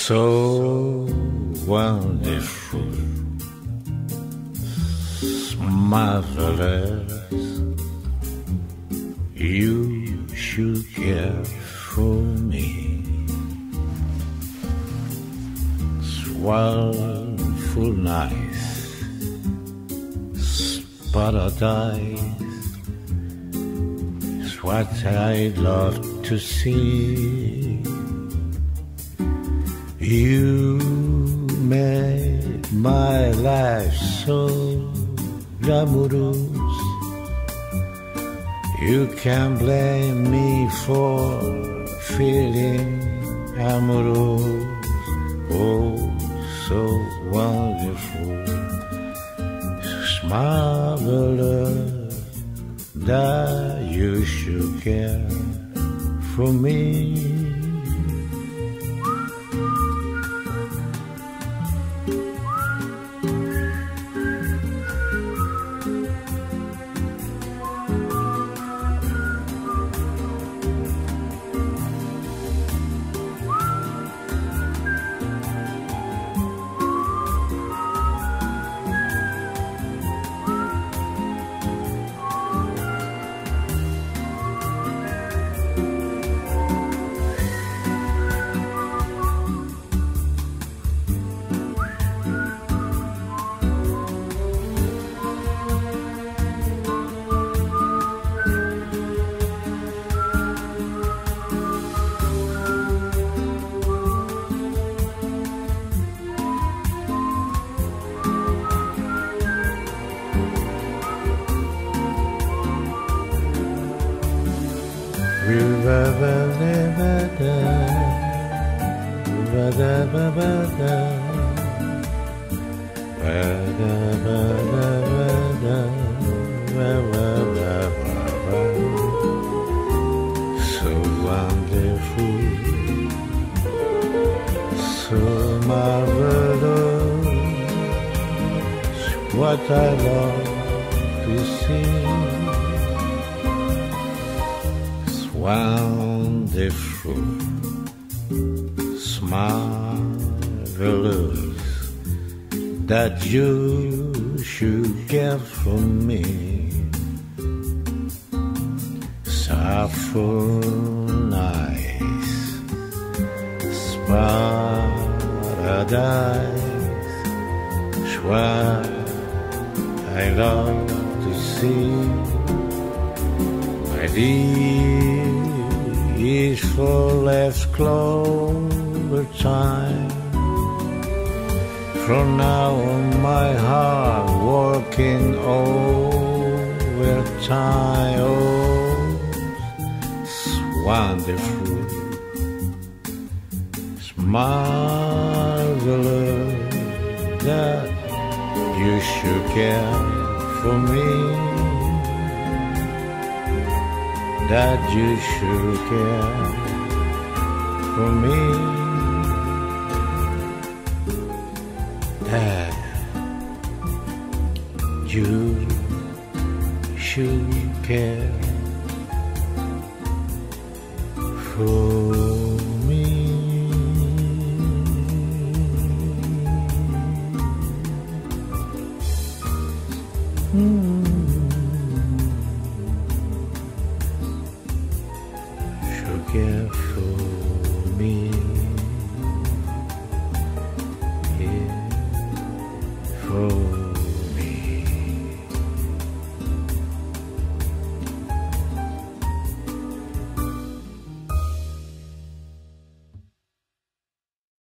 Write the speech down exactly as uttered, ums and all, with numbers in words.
so wonderful, marvelous, you should care for me. Swallowful nice, paradise, it's what I'd love to see. You made my life so glamorous. You can't blame me for feeling amorous. Oh, so wonderful, it's marvelous that you should care for me. Oh.